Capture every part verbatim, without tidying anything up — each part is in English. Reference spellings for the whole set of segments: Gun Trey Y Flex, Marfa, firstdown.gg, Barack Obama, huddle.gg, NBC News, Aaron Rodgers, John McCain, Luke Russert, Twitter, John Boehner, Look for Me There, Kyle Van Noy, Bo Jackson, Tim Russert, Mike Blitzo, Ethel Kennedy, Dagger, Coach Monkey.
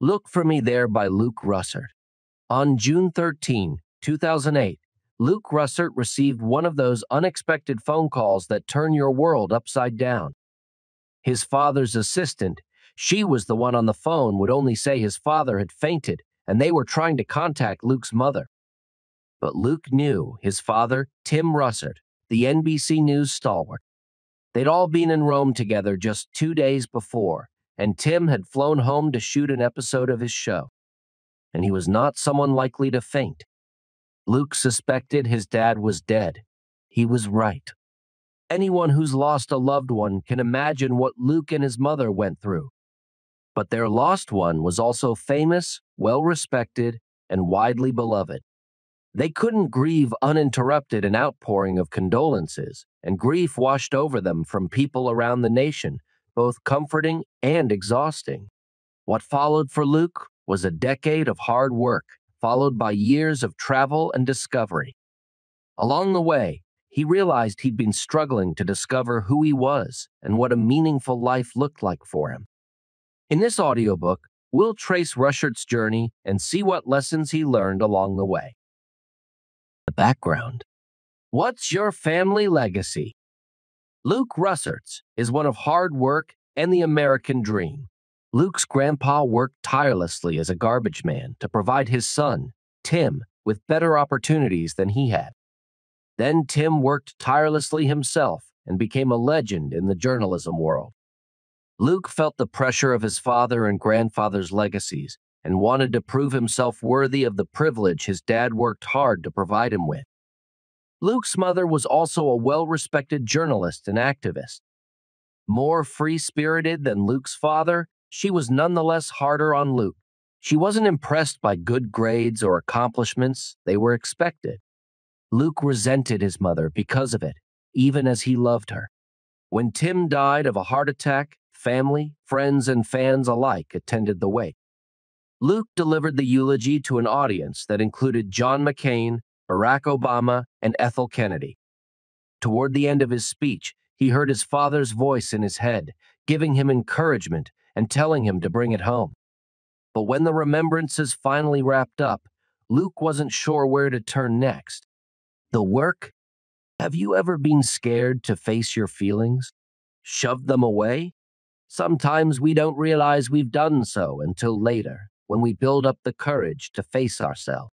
Look for Me There by Luke Russert. On June thirteenth, two thousand eight, Luke Russert received one of those unexpected phone calls that turn your world upside down. His father's assistant, she was the one on the phone, would only say his father had fainted and they were trying to contact Luke's mother. But Luke knew his father, Tim Russert, the N B C News stalwart. They'd all been in Rome together just two days before, and Tim had flown home to shoot an episode of his show. And he was not someone likely to faint. Luke suspected his dad was dead. He was right. Anyone who's lost a loved one can imagine what Luke and his mother went through. But their lost one was also famous, well-respected, and widely beloved. They couldn't grieve uninterrupted an outpouring of condolences, and grief washed over them from people around the nation, both comforting and exhausting. What followed for Luke was a decade of hard work, followed by years of travel and discovery. Along the way, he realized he'd been struggling to discover who he was and what a meaningful life looked like for him. In this audiobook, we'll trace Russert's journey and see what lessons he learned along the way. The background. What's your family legacy? Luke Russert's is one of hard work and the American dream. Luke's grandpa worked tirelessly as a garbage man to provide his son, Tim, with better opportunities than he had. Then Tim worked tirelessly himself and became a legend in the journalism world. Luke felt the pressure of his father and grandfather's legacies and wanted to prove himself worthy of the privilege his dad worked hard to provide him with. Luke's mother was also a well-respected journalist and activist. More free-spirited than Luke's father, she was nonetheless harder on Luke. She wasn't impressed by good grades or accomplishments. They were expected. Luke resented his mother because of it, even as he loved her. When Tim died of a heart attack, family, friends, and fans alike attended the wake. Luke delivered the eulogy to an audience that included John McCain, Barack Obama, and Ethel Kennedy. Toward the end of his speech, he heard his father's voice in his head, giving him encouragement and telling him to bring it home. But when the remembrances finally wrapped up, Luke wasn't sure where to turn next. The work? Have you ever been scared to face your feelings? Shoved them away? Sometimes we don't realize we've done so until later, when we build up the courage to face ourselves.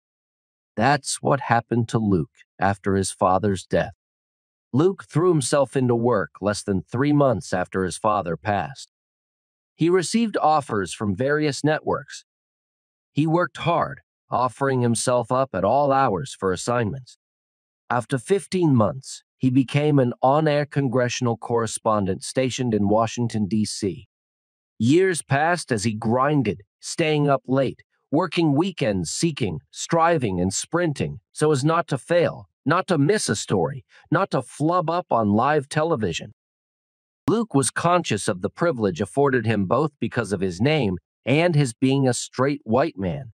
That's what happened to Luke after his father's death. Luke threw himself into work less than three months after his father passed. He received offers from various networks. He worked hard, offering himself up at all hours for assignments. After fifteen months, he became an on-air congressional correspondent stationed in Washington, D C Years passed as he grinded, staying up late, working weekends, seeking, striving, and sprinting so as not to fail, not to miss a story, not to flub up on live television. Luke was conscious of the privilege afforded him both because of his name and his being a straight white man.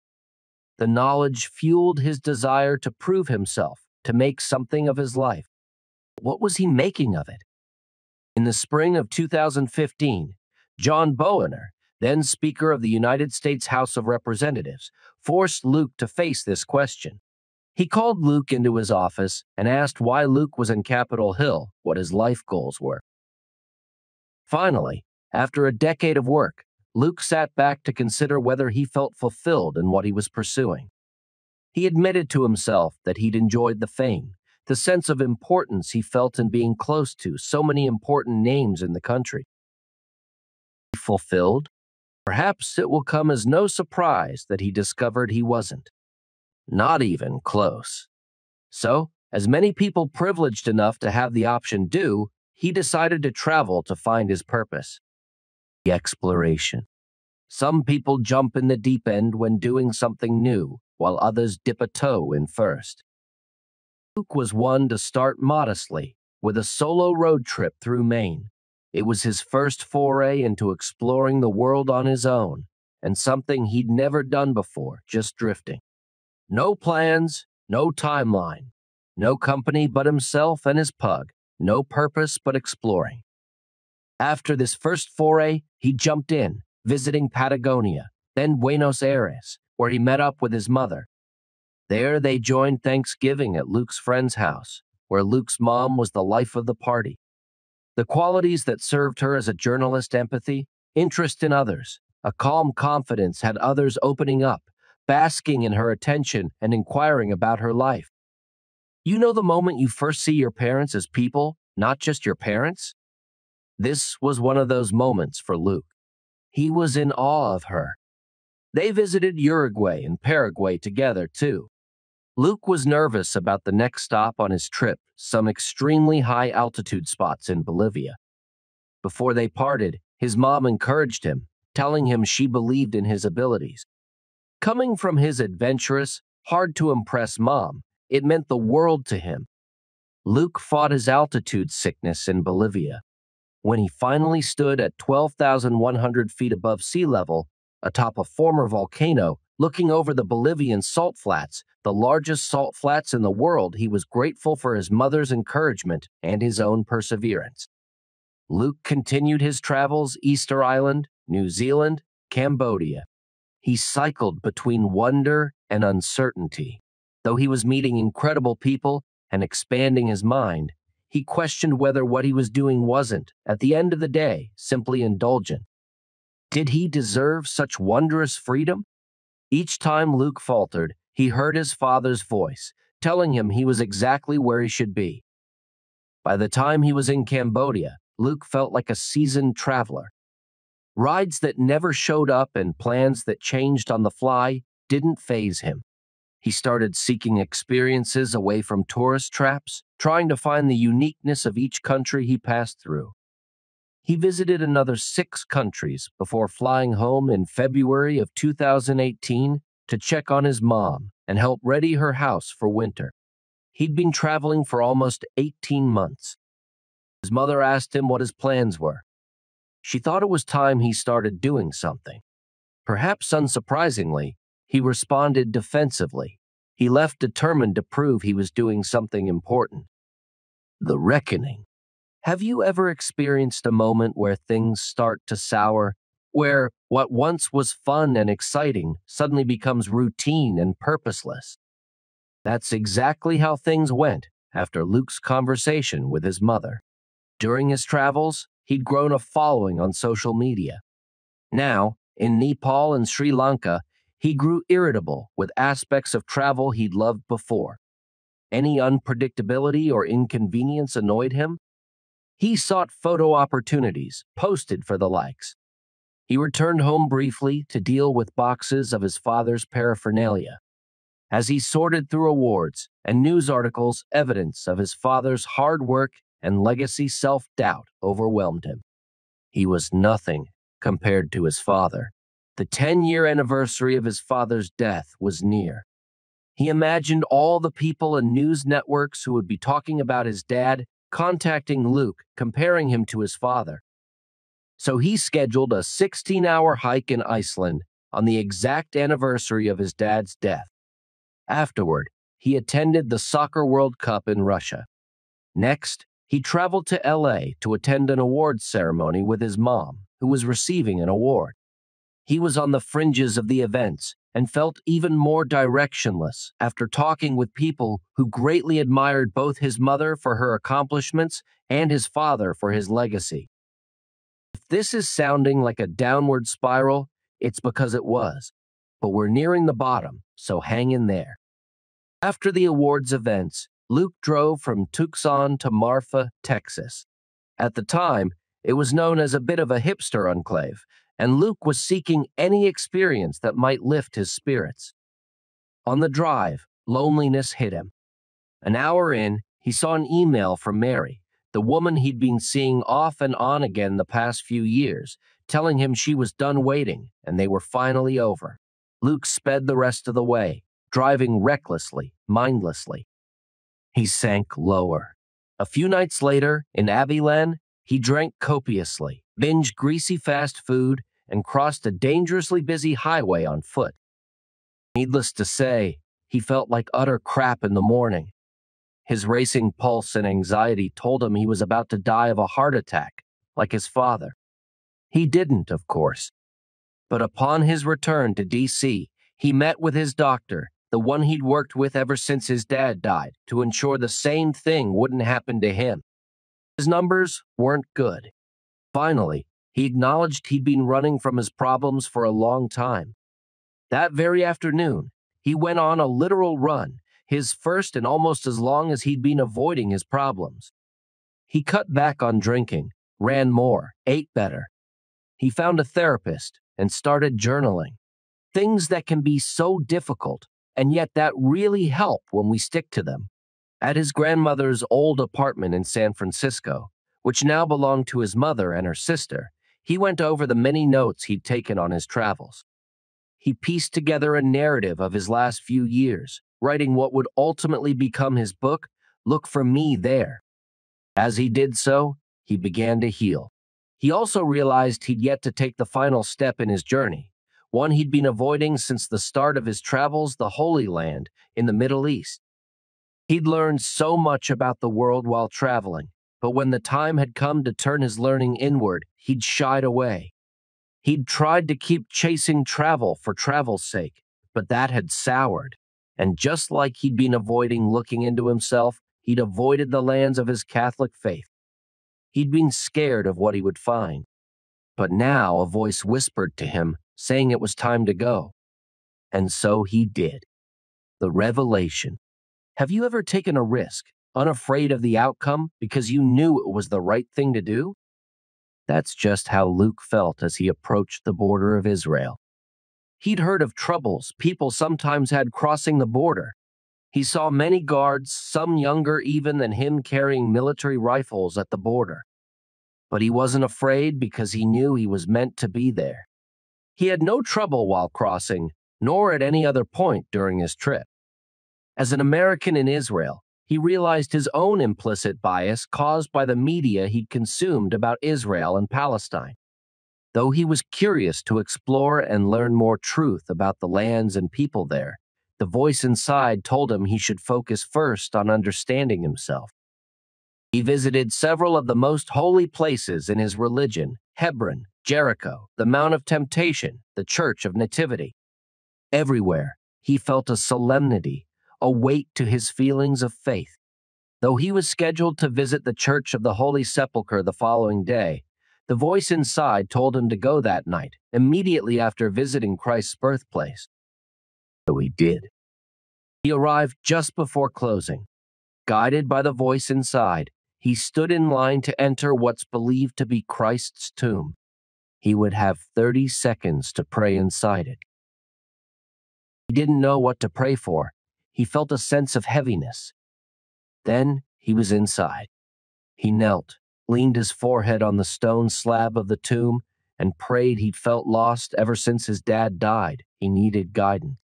The knowledge fueled his desire to prove himself, to make something of his life. What was he making of it? In the spring of two thousand fifteen, John Boehner, then Speaker of the United States House of Representatives, forced Luke to face this question. He called Luke into his office and asked why Luke was in Capitol Hill, what his life goals were. Finally, after a decade of work, Luke sat back to consider whether he felt fulfilled in what he was pursuing. He admitted to himself that he'd enjoyed the fame, the sense of importance he felt in being close to so many important names in the country. Fulfilled? Perhaps it will come as no surprise that he discovered he wasn't. Not even close. So, as many people privileged enough to have the option do, he decided to travel to find his purpose. The exploration. Some people jump in the deep end when doing something new, while others dip a toe in first. Luke was one to start modestly, with a solo road trip through Maine. It was his first foray into exploring the world on his own, and something he'd never done before, just drifting. No plans, no timeline, no company but himself and his pug, no purpose but exploring. After this first foray, he jumped in, visiting Patagonia, then Buenos Aires, where he met up with his mother. There they joined Thanksgiving at Luke's friend's house, where Luke's mom was the life of the party. The qualities that served her as a journalist: empathy, interest in others, a calm confidence had others opening up, basking in her attention and inquiring about her life. You know the moment you first see your parents as people, not just your parents? This was one of those moments for Luke. He was in awe of her. They visited Uruguay and Paraguay together, too. Luke was nervous about the next stop on his trip, some extremely high-altitude spots in Bolivia. Before they parted, his mom encouraged him, telling him she believed in his abilities. Coming from his adventurous, hard-to-impress mom, it meant the world to him. Luke fought his altitude sickness in Bolivia. When he finally stood at twelve thousand one hundred feet above sea level, atop a former volcano, looking over the Bolivian salt flats, the largest salt flats in the world, he was grateful for his mother's encouragement and his own perseverance. Luke continued his travels Easter Island, New Zealand, Cambodia. He cycled between wonder and uncertainty. Though he was meeting incredible people and expanding his mind, he questioned whether what he was doing wasn't, at the end of the day, simply indulgent. Did he deserve such wondrous freedom? Each time Luke faltered, he heard his father's voice, telling him he was exactly where he should be. By the time he was in Cambodia, Luke felt like a seasoned traveler. Rides that never showed up and plans that changed on the fly didn't faze him. He started seeking experiences away from tourist traps, trying to find the uniqueness of each country he passed through. He visited another six countries before flying home in February of two thousand eighteen to check on his mom and help ready her house for winter. He'd been traveling for almost eighteen months. His mother asked him what his plans were. She thought it was time he started doing something. Perhaps unsurprisingly, he responded defensively. He left determined to prove he was doing something important. The reckoning. Have you ever experienced a moment where things start to sour, where what once was fun and exciting suddenly becomes routine and purposeless? That's exactly how things went after Luke's conversation with his mother. During his travels, he'd grown a following on social media. Now, in Nepal and Sri Lanka, he grew irritable with aspects of travel he'd loved before. Any unpredictability or inconvenience annoyed him. He sought photo opportunities, posted for the likes. He returned home briefly to deal with boxes of his father's paraphernalia. As he sorted through awards and news articles, evidence of his father's hard work and legacy, self-doubt overwhelmed him. He was nothing compared to his father. The ten-year anniversary of his father's death was near. He imagined all the people and news networks who would be talking about his dad, contacting Luke, comparing him to his father. So he scheduled a sixteen-hour hike in Iceland on the exact anniversary of his dad's death. Afterward, he attended the Soccer World Cup in Russia. Next, he traveled to L A to attend an awards ceremony with his mom, who was receiving an award. He was on the fringes of the events and felt even more directionless after talking with people who greatly admired both his mother for her accomplishments and his father for his legacy. If this is sounding like a downward spiral, it's because it was. But we're nearing the bottom, so hang in there. After the awards events, Luke drove from Tucson to Marfa, Texas. At the time, it was known as a bit of a hipster enclave, and Luke was seeking any experience that might lift his spirits. On the drive, loneliness hit him. An hour in, he saw an email from Mary, the woman he'd been seeing off and on again the past few years, telling him she was done waiting and they were finally over. Luke sped the rest of the way, driving recklessly, mindlessly. He sank lower. A few nights later, in Abilene, he drank copiously, binged greasy fast food, and crossed a dangerously busy highway on foot. Needless to say, he felt like utter crap in the morning. His racing pulse and anxiety told him he was about to die of a heart attack, like his father. He didn't, of course. But upon his return to D C, he met with his doctor, the one he'd worked with ever since his dad died, to ensure the same thing wouldn't happen to him. His numbers weren't good. Finally, he acknowledged he'd been running from his problems for a long time. That very afternoon, he went on a literal run, his first and almost as long as he'd been avoiding his problems. He cut back on drinking, ran more, ate better. He found a therapist and started journaling. Things that can be so difficult, and yet that really help when we stick to them. At his grandmother's old apartment in San Francisco, which now belonged to his mother and her sister, he went over the many notes he'd taken on his travels. He pieced together a narrative of his last few years, writing what would ultimately become his book, Look for Me There. As he did so, he began to heal. He also realized he'd yet to take the final step in his journey, one he'd been avoiding since the start of his travels, the Holy Land in the Middle East. He'd learned so much about the world while traveling, but when the time had come to turn his learning inward, he'd shied away. He'd tried to keep chasing travel for travel's sake, but that had soured. And just like he'd been avoiding looking into himself, he'd avoided the lands of his Catholic faith. He'd been scared of what he would find. But now a voice whispered to him, saying it was time to go. And so he did. The revelation. Have you ever taken a risk, unafraid of the outcome, because you knew it was the right thing to do? That's just how Luke felt as he approached the border of Israel. He'd heard of troubles people sometimes had crossing the border. He saw many guards, some younger even than him, carrying military rifles at the border. But he wasn't afraid because he knew he was meant to be there. He had no trouble while crossing, nor at any other point during his trip. As an American in Israel, he realized his own implicit bias caused by the media he'd consumed about Israel and Palestine. Though he was curious to explore and learn more truth about the lands and people there, the voice inside told him he should focus first on understanding himself. He visited several of the most holy places in his religion: Hebron, Jericho, the Mount of Temptation, the Church of Nativity. Everywhere, he felt a solemnity, a weight to his feelings of faith. Though he was scheduled to visit the Church of the Holy Sepulchre the following day, the voice inside told him to go that night, immediately after visiting Christ's birthplace. So he did. He arrived just before closing. Guided by the voice inside, he stood in line to enter what's believed to be Christ's tomb. He would have thirty seconds to pray inside it. He didn't know what to pray for. He felt a sense of heaviness. Then he was inside. He knelt, leaned his forehead on the stone slab of the tomb, and prayed. He'd felt lost ever since his dad died. He needed guidance.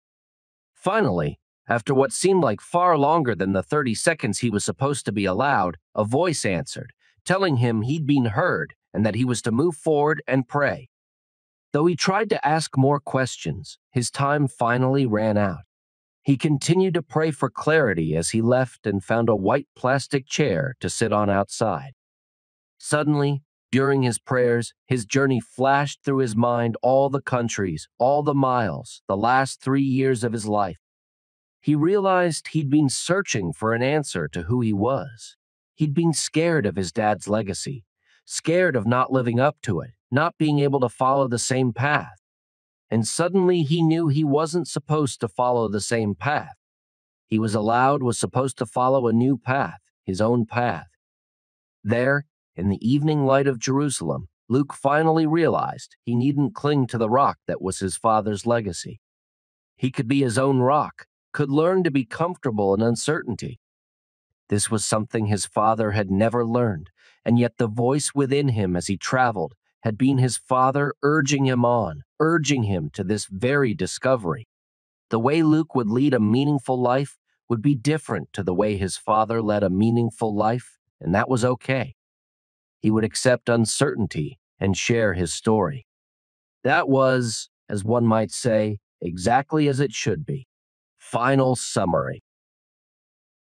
Finally, after what seemed like far longer than the thirty seconds he was supposed to be allowed, a voice answered, telling him he'd been heard and that he was to move forward and pray. Though he tried to ask more questions, his time finally ran out. He continued to pray for clarity as he left and found a white plastic chair to sit on outside. Suddenly, during his prayers, his journey flashed through his mind: all the countries, all the miles, the last three years of his life. He realized he'd been searching for an answer to who he was. He'd been scared of his dad's legacy, scared of not living up to it, not being able to follow the same path. And suddenly he knew he wasn't supposed to follow the same path. He was allowed, was supposed to follow a new path, his own path. There, in the evening light of Jerusalem, Luke finally realized he needn't cling to the rock that was his father's legacy. He could be his own rock, could learn to be comfortable in uncertainty. This was something his father had never learned, and yet the voice within him as he traveled had been his father urging him on, urging him to this very discovery. The way Luke would lead a meaningful life would be different to the way his father led a meaningful life, and that was okay. He would accept uncertainty and share his story. That was, as one might say, exactly as it should be. Final summary.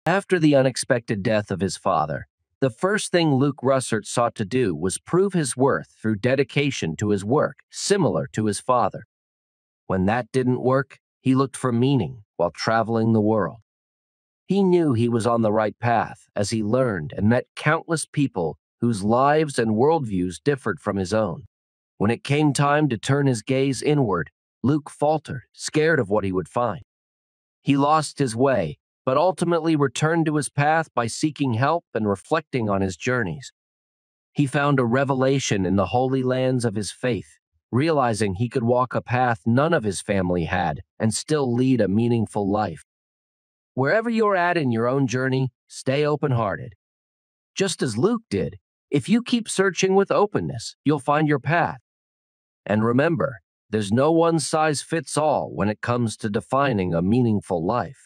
After the unexpected death of his father, The first thing Luke Russert sought to do was prove his worth through dedication to his work, similar to his father. When that didn't work, he looked for meaning while traveling the world. He knew he was on the right path as he learned and met countless people whose lives and worldviews differed from his own. When it came time to turn his gaze inward, Luke faltered, scared of what he would find. He lost his way, but ultimately returned to his path by seeking help and reflecting on his journeys. He found a revelation in the holy lands of his faith, realizing he could walk a path none of his family had and still lead a meaningful life. Wherever you're at in your own journey, stay open-hearted. Just as Luke did, if you keep searching with openness, you'll find your path. And remember, there's no one size fits all when it comes to defining a meaningful life.